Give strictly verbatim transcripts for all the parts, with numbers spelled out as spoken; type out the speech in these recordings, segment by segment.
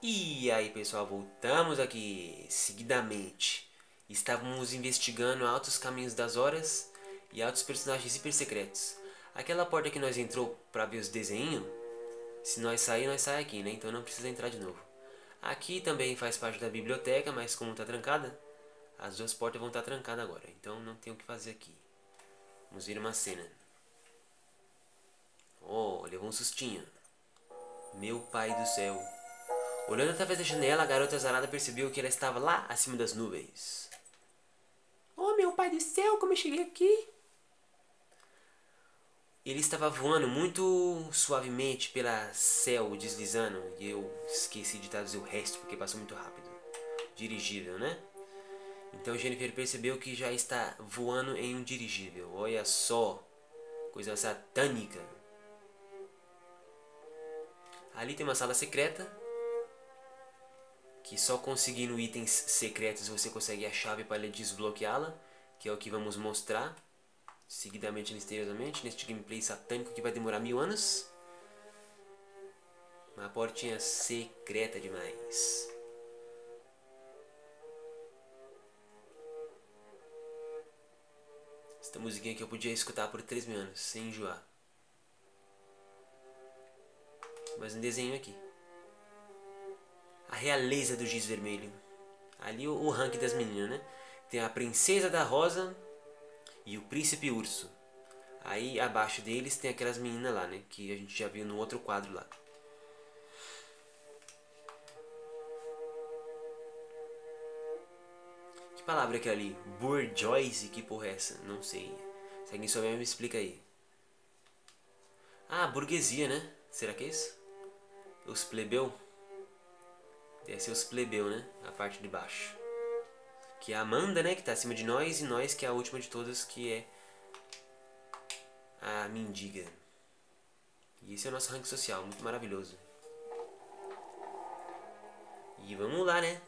E aí pessoal, voltamos aqui seguidamente. Estávamos investigando altos caminhos das horas e altos personagens hiper secretos. Aquela porta que nós entrou para ver os desenhos, se nós sair, nós sai aqui, né? Então não precisa entrar de novo. Aqui também faz parte da biblioteca, mas como está trancada, as duas portas vão estar trancadas agora. Então não tem o que fazer aqui. Vamos ver uma cena. Oh, levou um sustinho. Meu pai do céu. Olhando através da janela, a garota azarada percebeu que ela estava lá acima das nuvens. Oh, meu pai do céu, como eu cheguei aqui! Ele estava voando muito suavemente pela céu, deslizando. E eu esqueci de trazer o resto, porque passou muito rápido. Dirigível, né? Então Jennifer percebeu que já está voando em um dirigível. Olha só, coisa satânica. Ali tem uma sala secreta, que só conseguindo itens secretos você consegue a chave para desbloqueá-la, que é o que vamos mostrar seguidamente, misteriosamente, neste gameplay satânico que vai demorar mil anos. Uma portinha secreta demais. Esta musiquinha que eu podia escutar por três mil anos, sem enjoar. Mas um desenho aqui. A realeza do giz vermelho. Ali o, o ranking das meninas, né? Tem a princesa da rosa e o príncipe urso. Aí abaixo deles tem aquelas meninas lá, né? Que a gente já viu no outro quadro lá. Que palavra é aquela ali? Bourgeoisie? Que porra é essa? Não sei. Se alguém souber me explica aí. Ah, burguesia, né? Será que é isso? Os plebeus? Deve ser os plebeus, né? A parte de baixo. Que é a Amanda, né? Que tá acima de nós. E nós, que é a última de todas, que é a mendiga. E esse é o nosso ranking social. Muito maravilhoso. E vamos lá, né?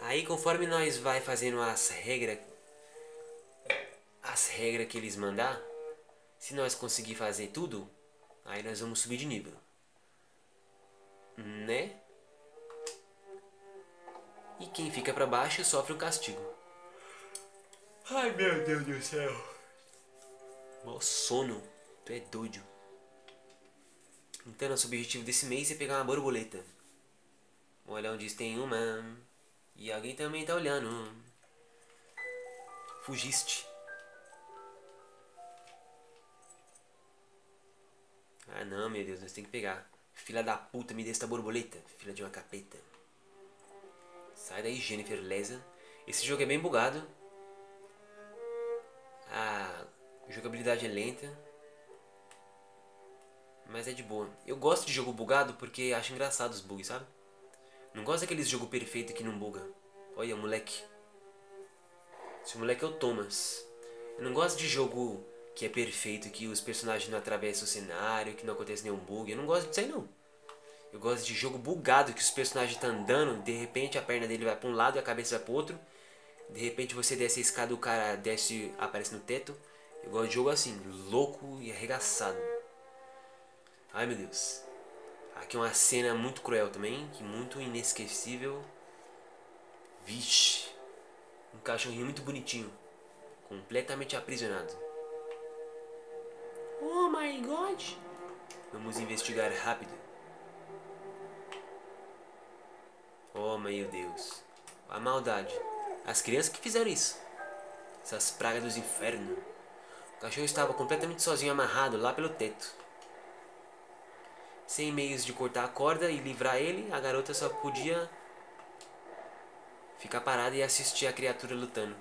Aí, conforme nós vai fazendo as regras... As regras que eles mandar, se nós conseguir fazer tudo, aí nós vamos subir de nível. Né? E quem fica pra baixo sofre um castigo. Ai, meu Deus do céu. Mó sono. Tu é doido. Então nosso objetivo desse mês é pegar uma borboleta. Vou olhar onde tem uma. E alguém também tá olhando. Fugiste. Ah não, meu Deus, nós tem que pegar. Filha da puta, me dê essa borboleta. Filha de uma capeta. Sai daí, Jennifer, lesa. Esse jogo é bem bugado. A jogabilidade é lenta, mas é de boa. Eu gosto de jogo bugado porque acho engraçado os bugs, sabe? Não gosto daqueles jogo perfeito que não buga. Olha, moleque. Esse moleque é o Thomas. Eu não gosto de jogo... que é perfeito, que os personagens não atravessam o cenário, que não acontece nenhum bug. Eu não gosto disso aí não. Eu gosto de jogo bugado, que os personagens estão andando, de repente a perna dele vai para um lado e a cabeça vai para o outro. De repente você desce a escada, o cara desce, aparece no teto. Eu gosto de jogo assim, louco e arregaçado. Ai meu Deus. Aqui é uma cena muito cruel também, que muito inesquecível. Vixe. Um cachorrinho muito bonitinho, completamente aprisionado. Oh my god! Vamos investigar rápido. Oh meu Deus. A maldade. As crianças que fizeram isso. Essas pragas dos infernos. O cachorro estava completamente sozinho, amarrado lá pelo teto. Sem meios de cortar a corda e livrar ele, a garota só podia ficar parada e assistir a criatura lutando.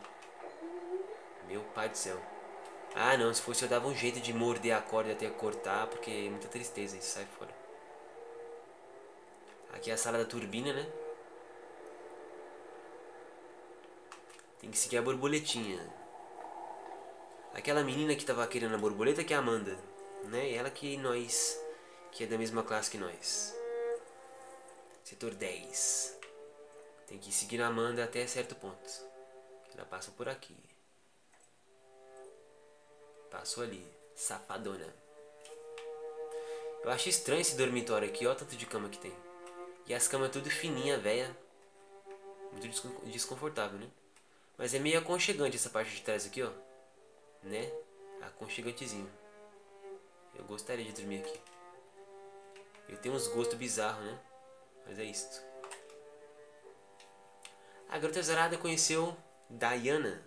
Meu pai do céu. Ah não, se fosse eu dava um jeito de morder a corda até cortar, porque é muita tristeza, isso sai fora. Aqui é a sala da turbina, né? Tem que seguir a borboletinha. Aquela menina que tava querendo a borboleta que é a Amanda, né? Ela que nós, que é da mesma classe que nós. Setor dez. Tem que seguir a Amanda até certo ponto. Ela passa por aqui. Passou ali, safadona. Eu acho estranho esse dormitório aqui, ó, tanto de cama que tem. E E as camas tudo fininha, velha. Muito desconfortável, né? Mas é meio aconchegante essa parte de trás aqui, ó. Né? Aconchegantezinho. Eu gostaria de dormir aqui. Eu tenho uns gostos bizarros, né? Mas é isto. A garota azarada conheceu Diana,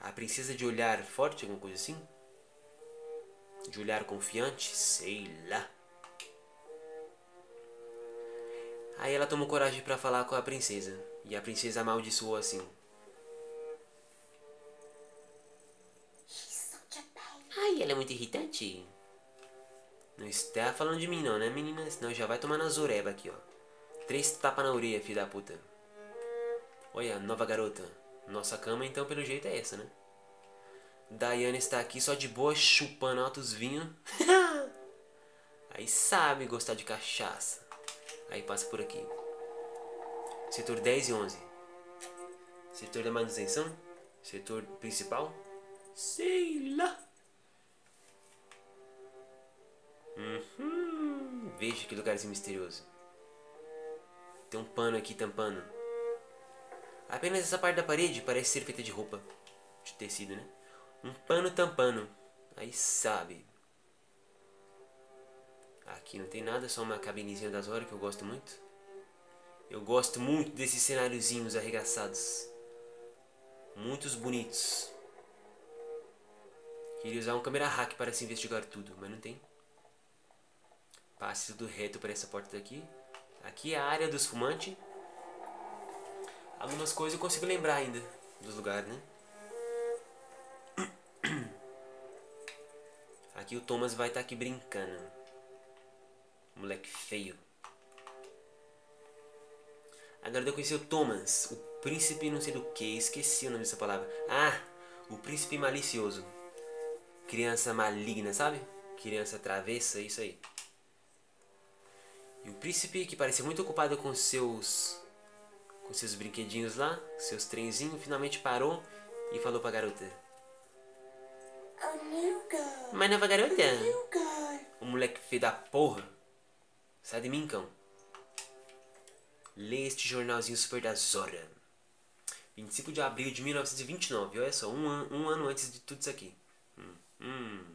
a princesa de olhar forte, alguma coisa assim? De olhar confiante? Sei lá. Aí ela tomou coragem pra falar com a princesa. E a princesa amaldiçoou assim. Ai, ela é muito irritante. Não está falando de mim não, né, menina? Senão já vai tomar na zoreba aqui, ó. Três tapas na orelha, filha da puta. Olha, nova garota. Nossa cama, então, pelo jeito é essa, né? Diana está aqui só de boa, chupando altos vinhos. Aí sabe gostar de cachaça. Aí passa por aqui. Setor dez e onze. Setor da manutenção? Setor principal? Sei lá. Uhum. Veja que lugarzinho misterioso. Tem um pano aqui tampando. Apenas essa parte da parede parece ser feita de roupa. De tecido, né? Um pano tampando. Aí sabe. Aqui não tem nada, só uma cabinezinha das horas que eu gosto muito. Eu gosto muito desses cenáriozinhos arregaçados. Muitos bonitos. Queria usar um câmera hack para se investigar tudo, mas não tem. Passe tudo reto para essa porta daqui. Aqui é a área dos fumantes. Algumas coisas eu consigo lembrar ainda dos lugares, né? Aqui o Thomas vai estar aqui brincando. Moleque feio. Agora eu conheci o Thomas, o príncipe não sei do que, esqueci o nome dessa palavra. Ah, o príncipe malicioso. Criança maligna, sabe? Criança travessa, isso aí. E o príncipe que parecia muito ocupado com seus... com seus brinquedinhos lá, seus trenzinhos, finalmente parou e falou pra garota. Mas nova garota, o moleque feio da porra. Sai de mim, cão. Lê este jornalzinho super da Zora. vinte e cinco de abril de mil novecentos e vinte e nove. Olha só, um, an um ano antes de tudo isso aqui. Hum, hum.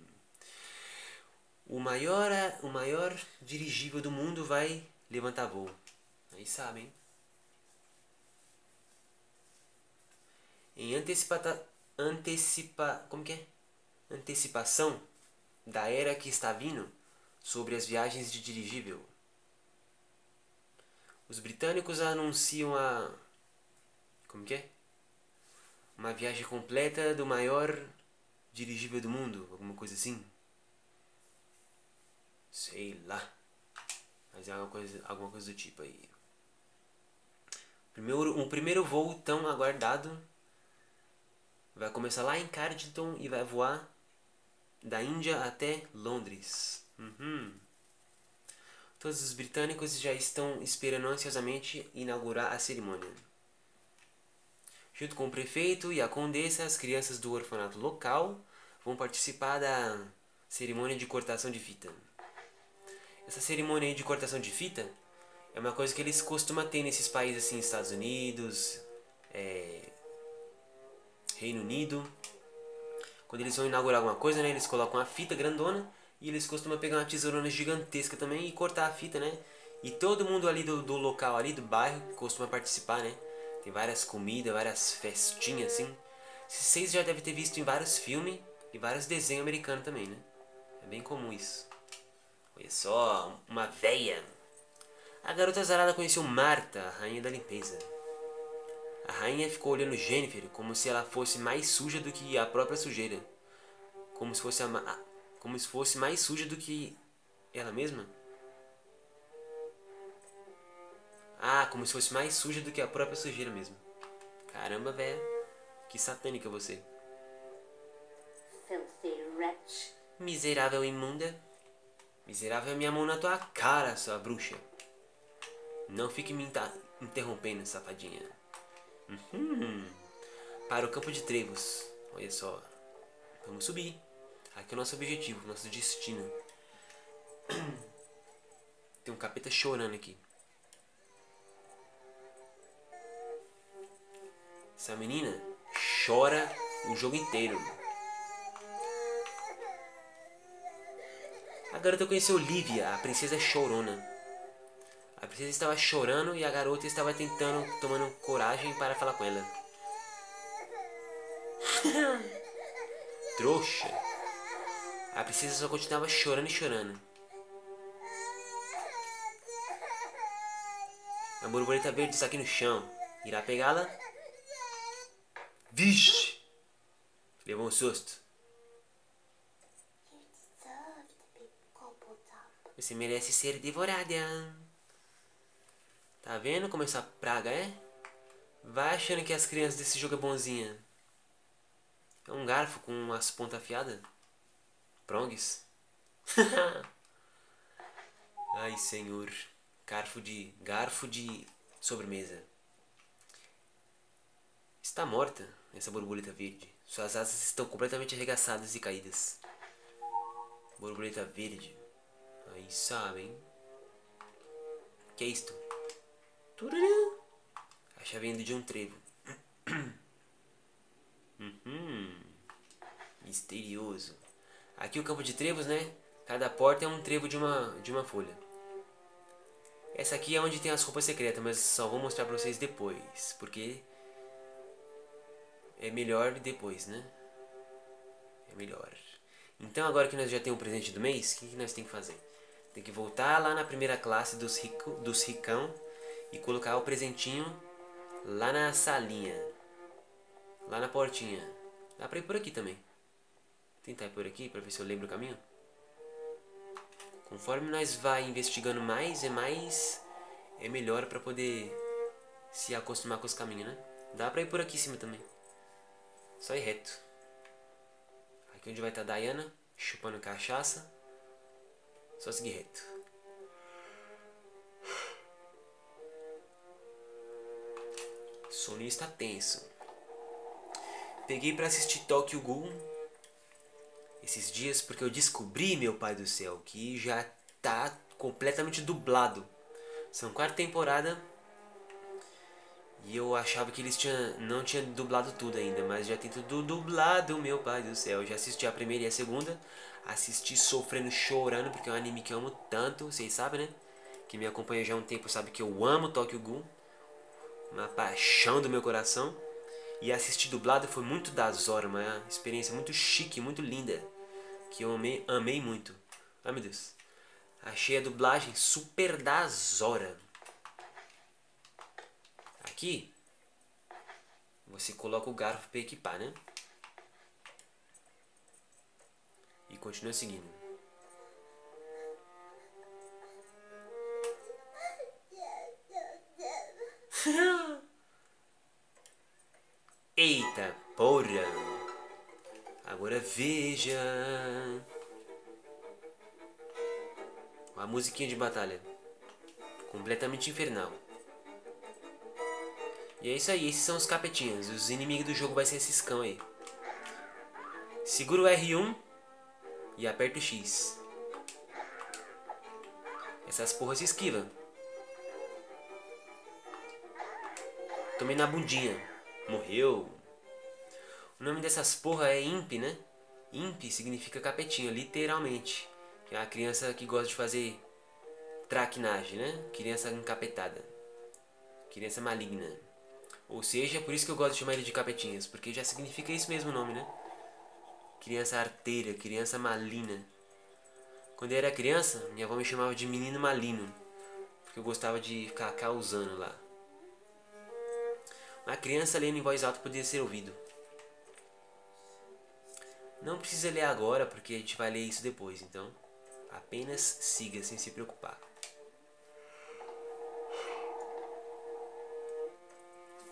O, maior, o maior dirigível do mundo vai levantar voo. Aí sabe, hein? Em antecipa... antecipa... Como que é? Antecipação da era que está vindo sobre as viagens de dirigível. Os britânicos anunciam a... Como que é? Uma viagem completa do maior dirigível do mundo. Alguma coisa assim. Sei lá. Mas é alguma coisa, alguma coisa do tipo aí. Primeiro, um primeiro voo tão aguardado vai começar lá em Cardington e vai voar da Índia até Londres. Uhum. Todos os britânicos já estão esperando ansiosamente inaugurar a cerimônia. Junto com o prefeito e a condessa, as crianças do orfanato local vão participar da cerimônia de cortação de fita. Essa cerimônia de cortação de fita é uma coisa que eles costumam ter nesses países assim, Estados Unidos, é, Reino Unido. Quando eles vão inaugurar alguma coisa, né, eles colocam uma fita grandona. E eles costumam pegar uma tesourona gigantesca também e cortar a fita, né? E todo mundo ali do, do local, ali do bairro, costuma participar, né? Tem várias comidas, várias festinhas, assim. Vocês já devem ter visto em vários filmes e vários desenhos americanos também, né? É bem comum isso. Olha só, uma véia. A garota azarada conheceu Marta, a rainha da limpeza. A rainha ficou olhando Jennifer como se ela fosse mais suja do que a própria sujeira. Como se fosse a... a Como se fosse mais suja do que ela mesma? Ah, como se fosse mais suja do que a própria sujeira mesmo. Caramba, velho. Que satânica você. Miserável imunda. Miserável, minha mão na tua cara, sua bruxa. Não fique me interrompendo, safadinha. Uhum. Para o campo de trevos. Olha só. Vamos subir. Aqui é o nosso objetivo, nosso destino. Tem um capeta chorando aqui. Essa menina chora o jogo inteiro. A garota conheceu Lívia, a princesa chorona. A princesa estava chorando e a garota estava tentando, tomando coragem para falar com ela. Trouxa. A princesa só continuava chorando e chorando. A borboleta verde está aqui no chão. Irá pegá-la? Vixe! Levou um susto. Você merece ser devorada. Tá vendo como essa praga é? Vai achando que as crianças desse jogo é bonzinha. É um garfo com umas pontas afiadas. Prongs. Ai, senhor. Garfo de... Garfo de sobremesa. Está morta essa borboleta verde. Suas asas estão completamente arregaçadas e caídas. Borboleta verde. Aí sabem. O que é isto? Tururã. A chave de um trevo. Uhum. Misterioso. Aqui o campo de trevos, né? Cada porta é um trevo de uma, de uma folha. Essa aqui é onde tem as roupas secretas, mas só vou mostrar pra vocês depois, porque é melhor depois, né? É melhor. Então agora que nós já temos o presente do mês, o que, que nós temos que fazer? Tem que voltar lá na primeira classe dos, rico, dos ricão e colocar o presentinho lá na salinha. Lá na portinha. Dá pra ir por aqui também. Tentar ir por aqui pra ver se eu lembro o caminho. Conforme nós vai investigando mais e mais, é melhor pra poder se acostumar com os caminhos, né? Dá pra ir por aqui em cima também. Só ir reto. Aqui onde vai estar tá a Diana, chupando cachaça. Só seguir reto. O soninho está tenso. Peguei pra assistir Tokyo Ghoul esses dias, porque eu descobri, meu pai do céu, que já tá completamente dublado. São quatro temporadas. E eu achava que eles tinham, não tinham dublado tudo ainda, mas já tem tudo dublado, meu pai do céu. Eu já assisti a primeira e a segunda. Assisti sofrendo, chorando, porque é um anime que eu amo tanto. Vocês sabem, né? Quem me acompanha já há um tempo sabe que eu amo Tokyo Ghoul. Uma paixão do meu coração. E assistir dublado foi muito das horas, uma experiência muito chique, muito linda, que eu amei, amei muito. Ai meu Deus. Achei a dublagem super das horas. Aqui, você coloca o garfo para equipar, né? E continua seguindo. Eita porra! Agora veja a musiquinha de batalha. Completamente infernal. E é isso aí, esses são os capetinhas. Os inimigos do jogo vai ser esses cão aí. Segura o R um e aperta o X. Essas porras se esquivam. Tomei na bundinha. Morreu. O nome dessas porra é imp, né? Imp significa capetinho, literalmente. Que é a criança que gosta de fazer traquinagem, né? Criança encapetada. Criança maligna. Ou seja, por isso que eu gosto de chamar ele de capetinhas. Porque já significa isso mesmo o nome, né? Criança arteira, criança malina. Quando eu era criança, minha avó me chamava de menino malino. Porque eu gostava de ficar causando lá. A criança lendo em voz alta poderia ser ouvido. Não precisa ler agora, porque a gente vai ler isso depois. Então, apenas siga sem se preocupar.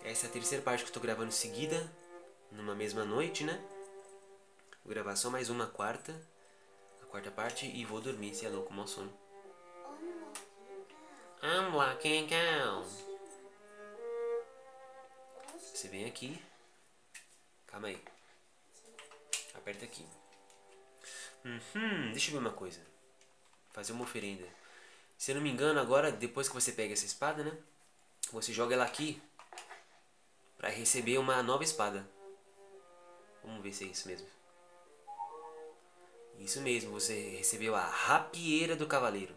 Essa é a terceira parte que eu tô gravando seguida, numa mesma noite, né? Vou gravar só mais uma quarta, a quarta parte, e vou dormir, se é louco, mau sono. I'm walking out. Você vem aqui. Calma aí. Aperta aqui. Uhum, deixa eu ver uma coisa. Fazer uma oferenda. Se eu não me engano, agora, depois que você pega essa espada, né? Você joga ela aqui. para receber uma nova espada. Vamos ver se é isso mesmo. Isso mesmo, você recebeu a Rapieira do Cavaleiro.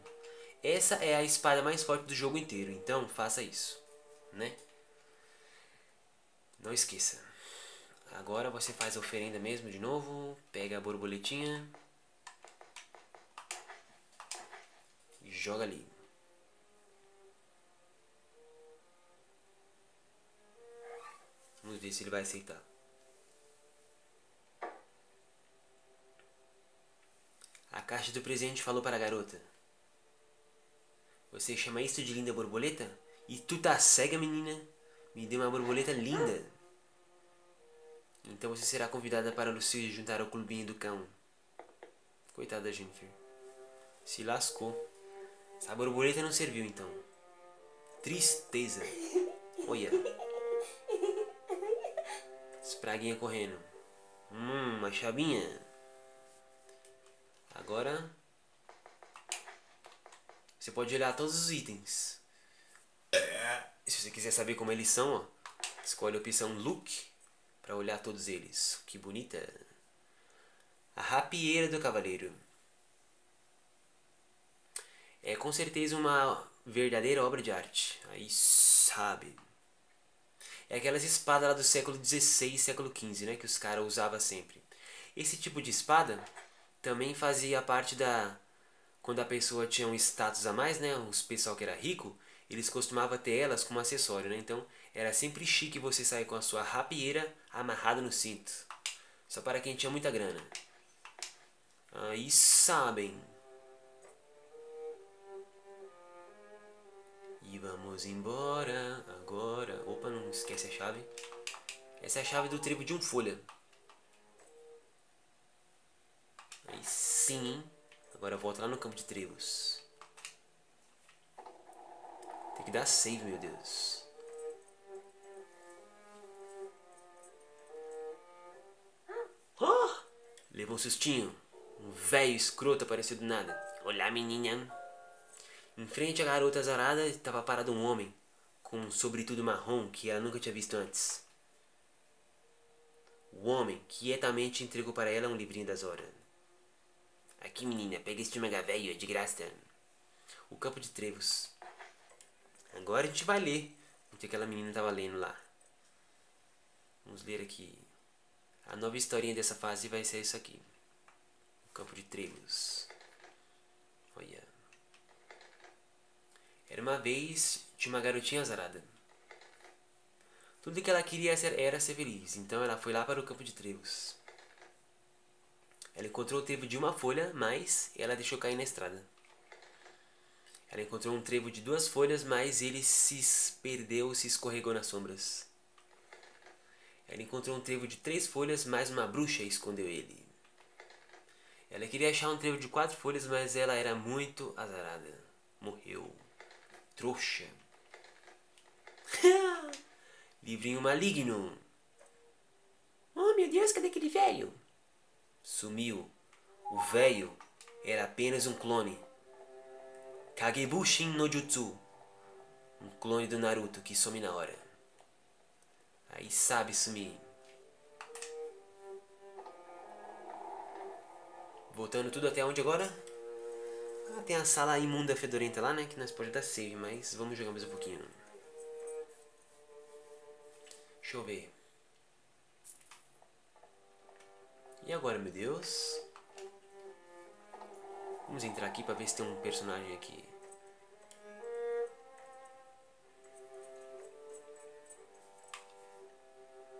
Essa é a espada mais forte do jogo inteiro, então faça isso, né? Não esqueça. Agora você faz a oferenda mesmo de novo, pega a borboletinha e joga ali. Vamos ver se ele vai aceitar. A caixa do presente falou para a garota: você chama isso de linda borboleta? E tu tá cega, menina? Me deu uma borboleta linda. Então você será convidada para Lucio se juntar ao clubinho do cão. Coitada da Jennifer. Se lascou. Essa borboleta não serviu então. Tristeza. Olha. Espraguinha correndo. Hum, uma chavinha. Agora você pode olhar todos os itens. Se você quiser saber como eles são, ó, escolhe a opção Look para olhar todos eles. Que bonita! A Rapieira do Cavaleiro. É com certeza uma verdadeira obra de arte. Aí sabe. É aquelas espadas lá do século dezesseis, século quinze, né, que os caras usavam sempre. Esse tipo de espada também fazia parte da... Quando a pessoa tinha um status a mais, né? Os pessoal que era rico, eles costumavam ter elas como acessório, né? Então, era sempre chique você sair com a sua rapieira amarrada no cinto. Só para quem tinha muita grana. Aí sabem. E vamos embora agora. Opa, não esquece a chave. Essa é a chave do trevo de um folha. Aí sim, hein? Agora volta lá no campo de trevos. Tem que dar save, meu Deus. Oh! Levou um sustinho. Um velho escroto apareceu do nada. Olá, menina. Em frente à garota azarada estava parado um homem com um sobretudo marrom que ela nunca tinha visto antes. O homem quietamente entregou para ela um livrinho das horas. Aqui, menina, pega este mega velho, é de graça. O campo de trevos. Agora a gente vai ler o que aquela menina estava lendo lá. Vamos ler aqui. A nova historinha dessa fase vai ser isso aqui. O campo de trevos. Olha. Era uma vez de uma garotinha azarada. Tudo que ela queria era ser feliz, então ela foi lá para o campo de trevos. Ela encontrou o trevo de uma folha, mas ela deixou cair na estrada. Ela encontrou um trevo de duas folhas, mas ele se perdeu, se escorregou nas sombras. Ela encontrou um trevo de três folhas, mas uma bruxa escondeu ele. Ela queria achar um trevo de quatro folhas, mas ela era muito azarada. Morreu. Trouxa. Livrinho maligno. Oh, meu Deus, cadê aquele velho? Sumiu. O velho era apenas um clone. Kagebushin no Jutsu. Um clone do Naruto que some na hora. Aí sabe sumir. Voltando tudo até onde agora? Ah, tem a sala imunda fedorenta lá, né? Que nós podemos dar save, mas vamos jogar mais um pouquinho. Deixa eu ver. E agora, meu Deus? Vamos entrar aqui pra ver se tem um personagem aqui.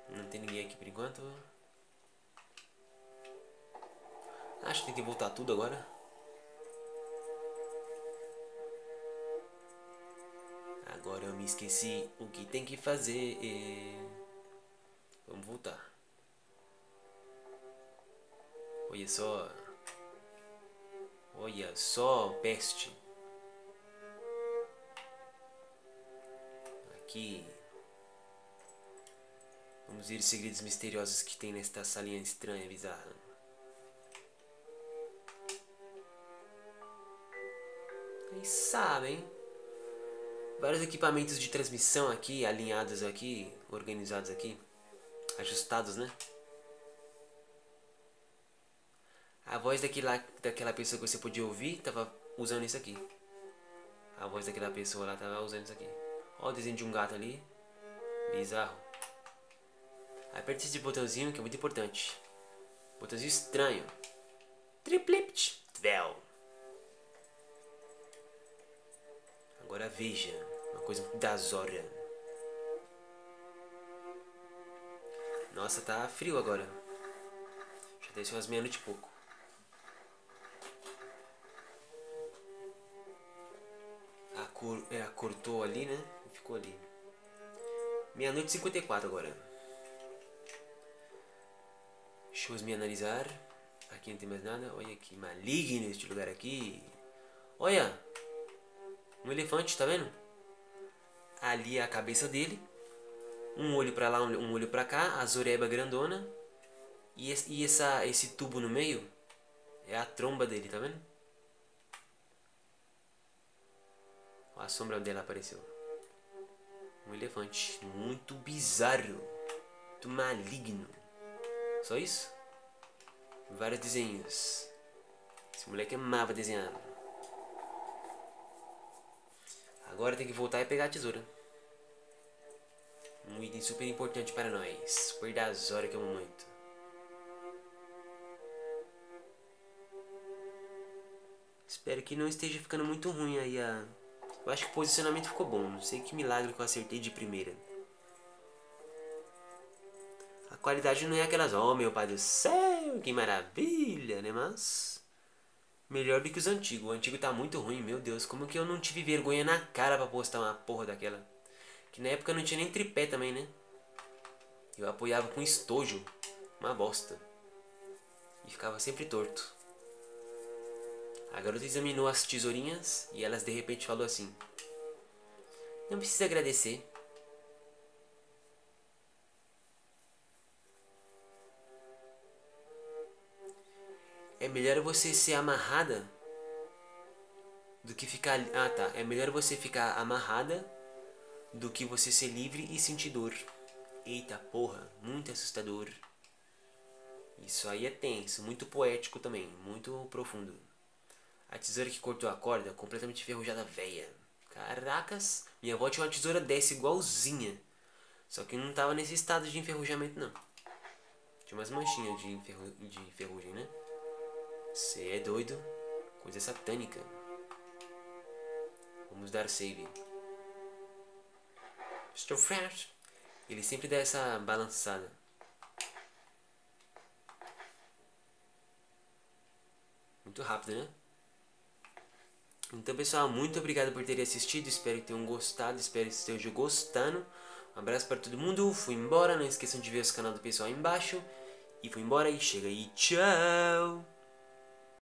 Não tem ninguém aqui por enquanto. Acho que tem que voltar tudo agora. Agora eu me esqueci o que tem que fazer. Vamos voltar. Olha só. Olha só, peste. Aqui. Vamos ver os segredos misteriosos que tem nesta salinha estranha, bizarra. Aí sabem. vários equipamentos de transmissão aqui, alinhados aqui, organizados aqui, ajustados, né? A voz daquela, daquela pessoa que você podia ouvir tava usando isso aqui. A voz daquela pessoa lá tava usando isso aqui. Ó o desenho de um gato ali. Bizarro. Aperta esse botãozinho que é muito importante. Botãozinho estranho. Triplipt Vel. Agora veja. Uma coisa da Zora. Nossa, tá frio agora. Já desceu umas meia-noite e pouco. A cor, é, cortou ali, né? Ficou ali. Meia-noite e cinquenta e quatro agora. Deixa eu me analisar. Aqui não tem mais nada. Olha que maligno este lugar aqui. Olha! Um elefante, tá vendo? Ali é a cabeça dele. Um olho pra lá, um olho pra cá. A zoreba grandona. E, esse, e essa, esse tubo no meio é a tromba dele, tá vendo? A sombra dela apareceu. Um elefante. Muito bizarro. Muito maligno. Só isso? Vários desenhos. Esse moleque amava desenhar. Agora tem que voltar e pegar a tesoura. Um item super importante para nós. Super da Zora que eu amo muito. Espero que não esteja ficando muito ruim aí a... Eu acho que o posicionamento ficou bom. Não sei que milagre que eu acertei de primeira. A qualidade não é aquelas... Oh, meu pai do céu, que maravilha, né? Mas... melhor do que os antigos. O antigo tá muito ruim, meu Deus. Como que eu não tive vergonha na cara pra postar uma porra daquela? Que na época não tinha nem tripé também, né? Eu apoiava com estojo. Uma bosta. E ficava sempre torto. A garota examinou as tesourinhas e elas de repente falou assim: não precisa agradecer. É melhor você ser amarrada do que ficar... Ah tá, é melhor você ficar amarrada do que você ser livre e sentir dor. Eita porra, muito assustador. Isso aí é tenso, muito poético também, muito profundo. A tesoura que cortou a corda, completamente enferrujada, velha. Caracas, minha avó tinha uma tesoura dessa igualzinha. Só que não tava nesse estado de enferrujamento, não. Tinha umas manchinhas de, enferru... de ferrugem, né? Cê é doido. Coisa satânica. Vamos dar save. Estou fresh. Ele sempre dá essa balançada. Muito rápido, né? Então, pessoal, muito obrigado por terem assistido. Espero que tenham gostado, espero que estejam gostando. Um abraço para todo mundo. Fui embora, não esqueçam de ver os canais do pessoal aí embaixo. E fui embora e chega aí, tchau!